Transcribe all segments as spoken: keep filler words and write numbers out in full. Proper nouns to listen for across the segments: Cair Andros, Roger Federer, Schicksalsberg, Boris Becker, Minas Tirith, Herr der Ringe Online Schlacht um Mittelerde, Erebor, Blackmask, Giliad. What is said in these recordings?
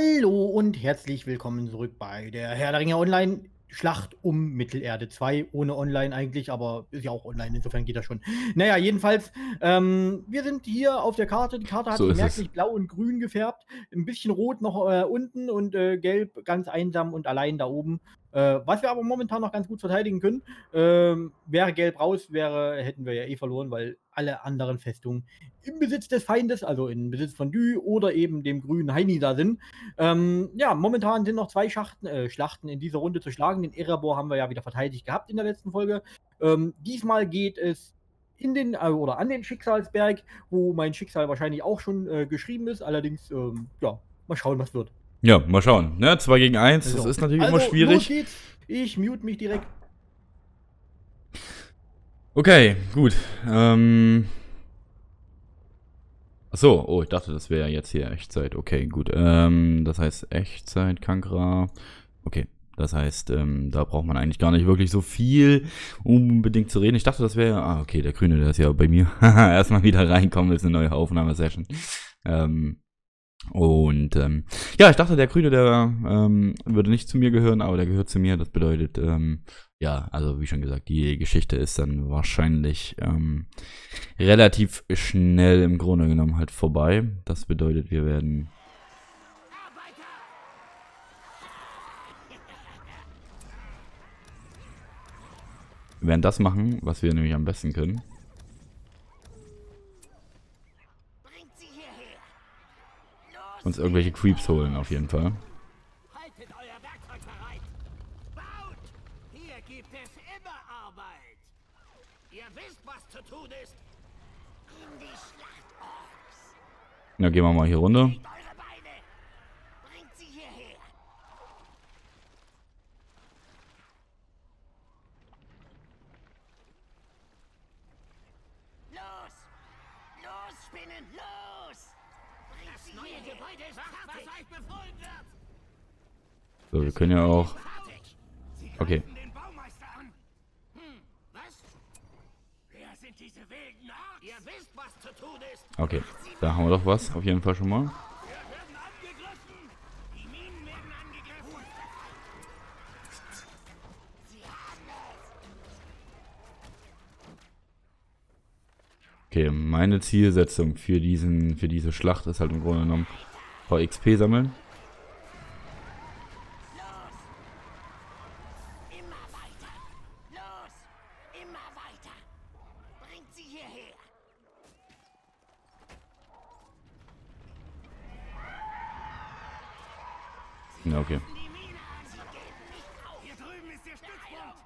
Hallo und herzlich willkommen zurück bei der Herr der Ringe Online Schlacht um Mittelerde zwei. Ohne online eigentlich, aber ist ja auch online, insofern geht das schon. Naja, jedenfalls, ähm, wir sind hier auf der Karte. Die Karte hat so merklich blau und grün gefärbt. Ein bisschen rot noch äh, unten und äh, gelb ganz einsam und allein da oben. Äh, was wir aber momentan noch ganz gut verteidigen können. Ähm, wäre gelb raus, wäre, hätten wir ja eh verloren, weil alle anderen Festungen im Besitz des Feindes, also im Besitz von Dü oder eben dem grünen Heini da sind. Ähm, ja, momentan sind noch zwei Schachten, äh, Schlachten in dieser Runde zu schlagen. Den Erebor haben wir ja wieder verteidigt gehabt in der letzten Folge. Ähm, diesmal geht es in den, äh, oder an den Schicksalsberg, wo mein Schicksal wahrscheinlich auch schon äh, geschrieben ist. Allerdings, ähm, ja, mal schauen, was wird. Ja, mal schauen. Ne? Zwei gegen eins, also, das ist natürlich also immer schwierig. Los geht's. Ich mute mich direkt. Okay, gut. Ähm. Achso, oh, ich dachte, das wäre jetzt hier Echtzeit. Okay, gut. Ähm, das heißt Echtzeit, Kankra. Okay, das heißt, ähm, da braucht man eigentlich gar nicht wirklich so viel unbedingt zu reden. Ich dachte, das wäre. Ah, okay, der Grüne, der ist ja bei mir. Haha, erstmal wieder reinkommen, das ist eine neue Aufnahmesession. Ähm. Und ähm, ja, ich dachte, der Grüne, der ähm, würde nicht zu mir gehören, aber der gehört zu mir. Das bedeutet, ähm, ja, also wie schon gesagt, die Geschichte ist dann wahrscheinlich ähm, relativ schnell im Grunde genommen halt vorbei. Das bedeutet, wir werden... Wir werden das machen, was wir nämlich am besten können. Uns irgendwelche Creeps holen, auf jeden Fall. Haltet euer Werkzeug bereit. Baut! Hier gibt es immer Arbeit. Ihr wisst, was zu tun ist. In die Schlacht Orks. Na, gehen wir mal hier runter. Bringt eure Beine. Bringt sie hierher. Los! Los, Spinnen! Los! Das neue Gebäude ist fertig, was euch befohlen wird. So, wir können ja auch... Okay. Den Baumeister an. Hm, was? Wer sind diese wilden Orks? Ihr wisst, was zu tun ist. Okay, da haben wir doch was, auf jeden Fall schon mal. Wir werden angegriffen. Die Minen werden angegriffen. Sie haben es. Okay, meine Zielsetzung für diesen, für diese Schlacht ist halt im Grunde genommen ein paar X P sammeln. Ja, okay. Hier drüben ist der Stützpunkt.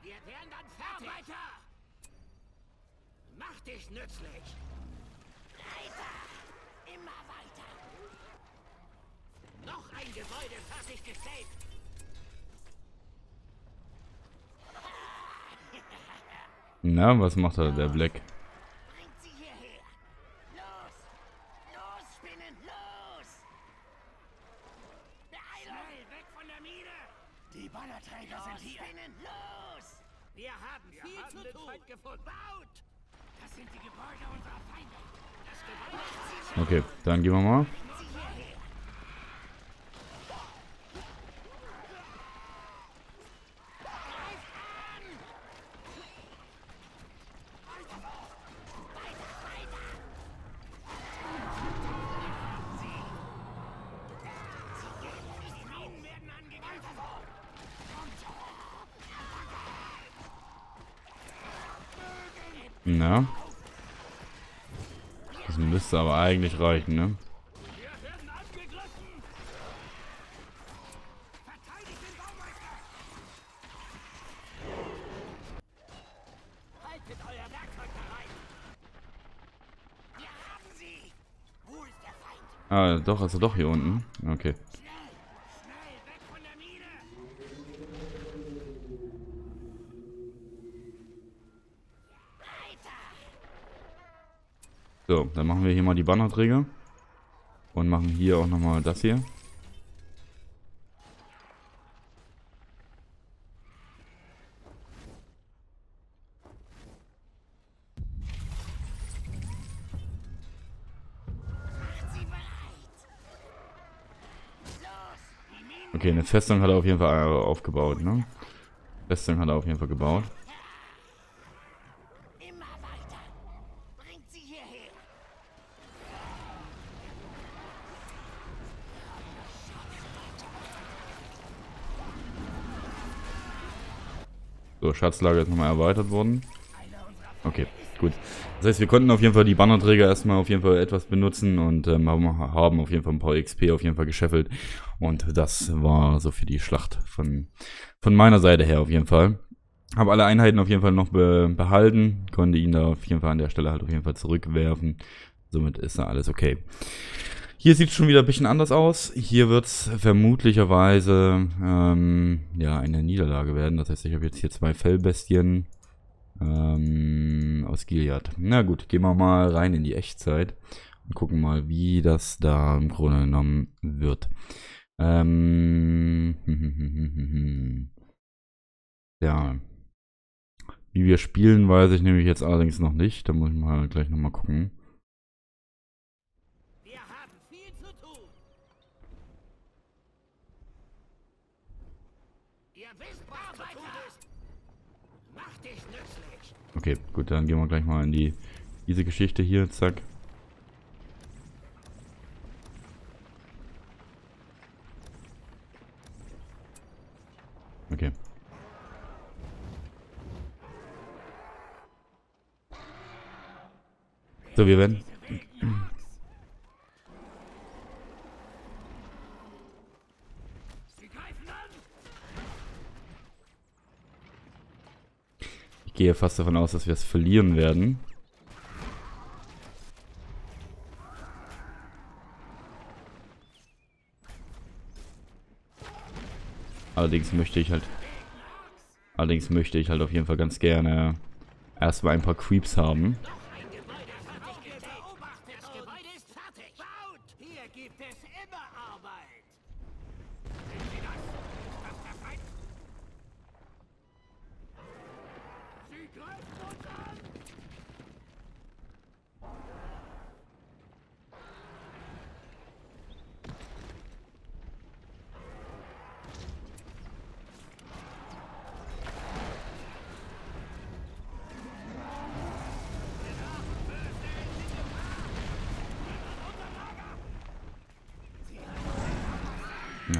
Wir werden dann fertig. Weiter. Mach dich nützlich. Reiter. Immer weiter. Noch ein Gebäude fertiggestellt. Na, was macht er, der Black? Bringt sie hierher. Los. Los, Spinnen, los. Beeilt weg von der Mine. Die Ballerträger sind hier. Spinnen, los. Wir haben viel zu tun. Baut. Das sind die Gebäude unserer Feinde. Das Gebäude. Okay, dann gehen wir mal. Na, das müsste aber eigentlich reichen, ne? Ah, doch, also doch hier unten. Okay. So, dann machen wir hier mal die Bannerträger und machen hier auch nochmal das hier. Macht sie bereit. Okay, eine Festung hat er auf jeden Fall aufgebaut, ne? Festung hat er auf jeden Fall gebaut. So, Schatzlager ist nochmal erweitert worden. Okay, gut. Das heißt, wir konnten auf jeden Fall die Bannerträger erstmal auf jeden Fall etwas benutzen und ähm, haben auf jeden Fall ein paar X P auf jeden Fall gescheffelt. Und das war so für die Schlacht von, von meiner Seite her auf jeden Fall. Habe alle Einheiten auf jeden Fall noch be behalten, konnte ihn da auf jeden Fall an der Stelle halt auf jeden Fall zurückwerfen. Somit ist da alles okay. Hier sieht es schon wieder ein bisschen anders aus. Hier wird es vermutlicherweise ähm, ja, eine Niederlage werden. Das heißt, ich habe jetzt hier zwei Fellbestien ähm, aus Giliad. Na gut, gehen wir mal rein in die Echtzeit und gucken mal, wie das da im Grunde genommen wird. Ähm, ja, wie wir spielen, weiß ich nämlich jetzt allerdings noch nicht. Da muss ich mal gleich nochmal gucken. Okay, gut, dann gehen wir gleich mal in die diese Geschichte hier, zack. Okay. So, wir werden... Ich gehe fast davon aus, dass wir es verlieren werden. Allerdings möchte ich halt... Allerdings möchte ich halt auf jeden Fall ganz gerne erstmal ein paar Creeps haben.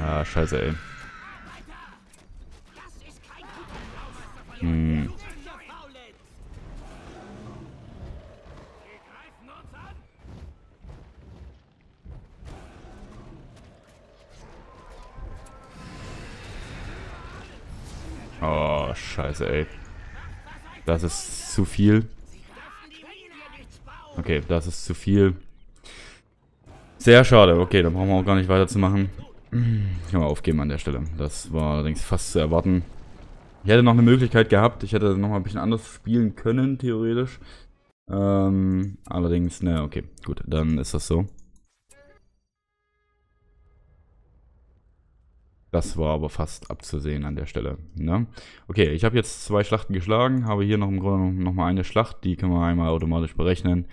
Ah, scheiße, ey. Hm. Oh, scheiße, ey. Das ist zu viel. Okay, das ist zu viel. Sehr schade. Okay, dann brauchen wir auch gar nicht weiterzumachen. Ich kann mal aufgeben an der Stelle. Das war allerdings fast zu erwarten. Ich hätte noch eine Möglichkeit gehabt. Ich hätte noch mal ein bisschen anders spielen können, theoretisch. Ähm, allerdings, ne, okay. Gut, dann ist das so. Das war aber fast abzusehen an der Stelle. Ne? Okay, ich habe jetzt zwei Schlachten geschlagen. Habe hier noch im Grunde noch mal eine Schlacht. Die können wir einmal automatisch berechnen.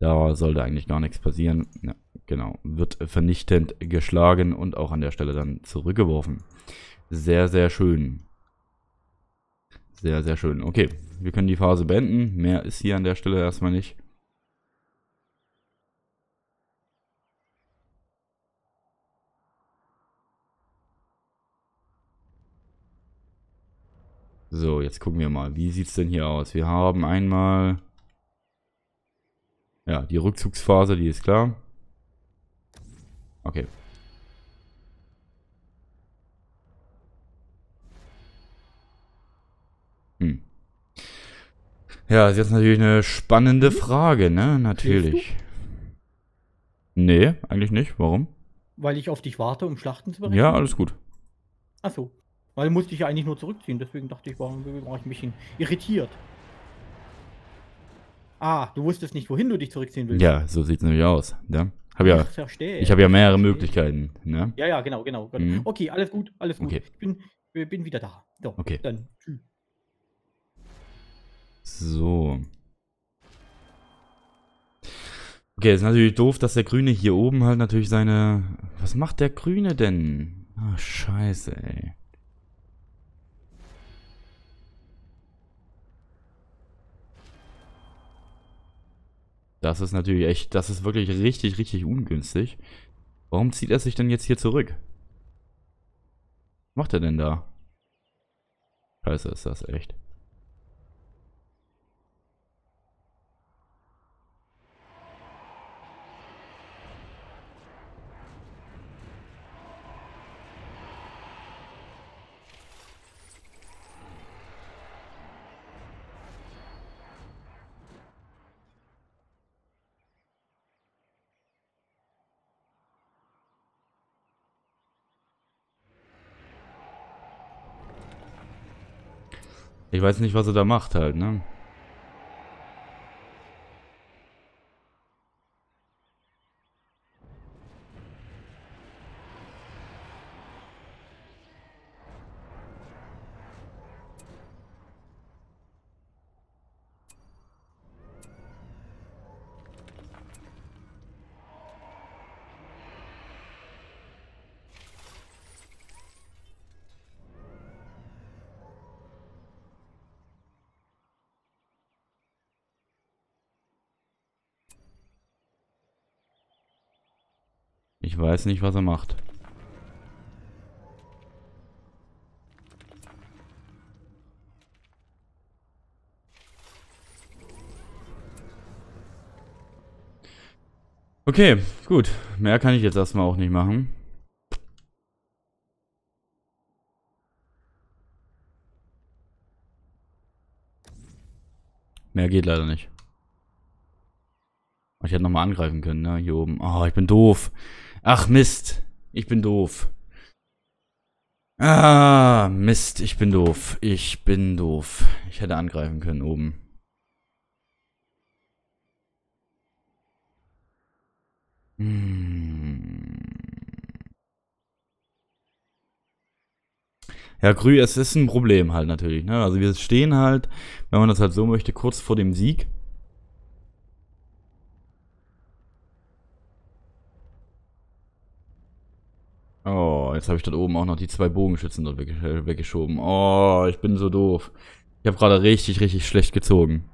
Da sollte eigentlich gar nichts passieren. Ja, genau, wird vernichtend geschlagen und auch an der Stelle dann zurückgeworfen. Sehr, sehr schön. Sehr, sehr schön. Okay, wir können die Phase beenden. Mehr ist hier an der Stelle erstmal nicht. So, jetzt gucken wir mal. Wie sieht es denn hier aus? Wir haben einmal... Ja, die Rückzugsphase, die ist klar. Okay. Hm. Ja, ist jetzt natürlich eine spannende Frage, ne? Natürlich. Nee, eigentlich nicht. Warum? Weil ich auf dich warte, um Schlachten zu berechnen. Ja, alles gut. Ach so. Weil musste ich ja eigentlich nur zurückziehen, deswegen dachte ich, warum war ich ein bisschen irritiert. Ah, du wusstest nicht, wohin du dich zurückziehen willst. Ja, so sieht es nämlich aus. Ne? Hab ja, ich habe ja mehrere Möglichkeiten. Ne? Ja, ja, genau, genau. genau. Mhm. Okay, alles gut, alles gut. Okay. Ich bin, bin wieder da. So, okay. Dann. Tschüss. So. Okay, ist natürlich doof, dass der Grüne hier oben halt natürlich seine... Was macht der Grüne denn? Ach, scheiße, ey. Das ist natürlich echt, das ist wirklich richtig, richtig ungünstig. Warum zieht er sich denn jetzt hier zurück? Was macht er denn da? Scheiße ist das echt. Ich weiß nicht, was er da macht halt, ne? Ich weiß nicht, was er macht. Okay, gut. Mehr kann ich jetzt erstmal auch nicht machen. Mehr geht leider nicht. Ich hätte nochmal angreifen können, ne? Hier oben. Oh, ich bin doof. Ach Mist, ich bin doof. Ah, Mist, ich bin doof. Ich bin doof. Ich hätte angreifen können oben. Hm. Ja, Grü, es ist ein Problem halt natürlich, ne? Also wir stehen halt, wenn man das halt so möchte, kurz vor dem Sieg. Oh, jetzt habe ich dort oben auch noch die zwei Bogenschützen dort weggeschoben. Oh, ich bin so doof. Ich habe gerade richtig, richtig schlecht gezogen.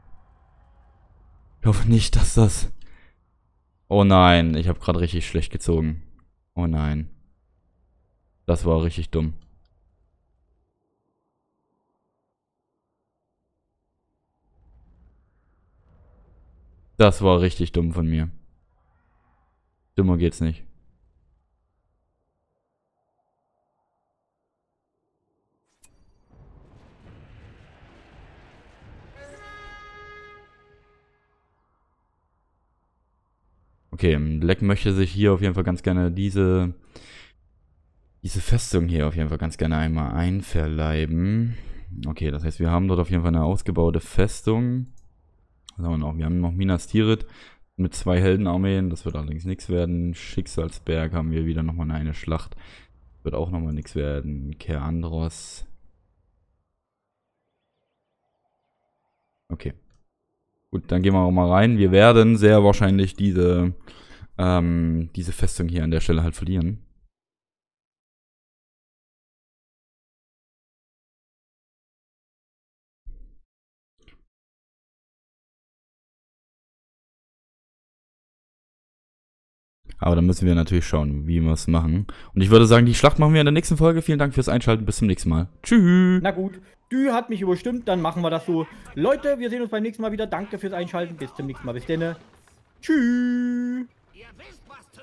Ich hoffe nicht, dass das... Oh nein, ich habe gerade richtig schlecht gezogen. Oh nein. Das war richtig dumm. Das war richtig dumm von mir. Dümmer geht's nicht. Okay, Leck möchte sich hier auf jeden Fall ganz gerne diese, diese Festung hier auf jeden Fall ganz gerne einmal einverleiben. Okay, das heißt, wir haben dort auf jeden Fall eine ausgebaute Festung. Was haben wir noch? Wir haben noch Minas Tirith mit zwei Heldenarmeen. Das wird allerdings nichts werden. Schicksalsberg haben wir wieder nochmal eine Schlacht. Wird auch nochmal nichts werden. Cair Andros. Okay. Gut, dann gehen wir auch mal rein. Wir werden sehr wahrscheinlich diese, ähm, diese Festung hier an der Stelle halt verlieren. Aber dann müssen wir natürlich schauen, wie wir es machen. Und ich würde sagen, die Schlacht machen wir in der nächsten Folge. Vielen Dank fürs Einschalten. Bis zum nächsten Mal. Tschüss. Na gut. Du hat mich überstimmt, dann machen wir das so. Leute, wir sehen uns beim nächsten Mal wieder. Danke fürs Einschalten. Bis zum nächsten Mal. Bis dann. Tschüss.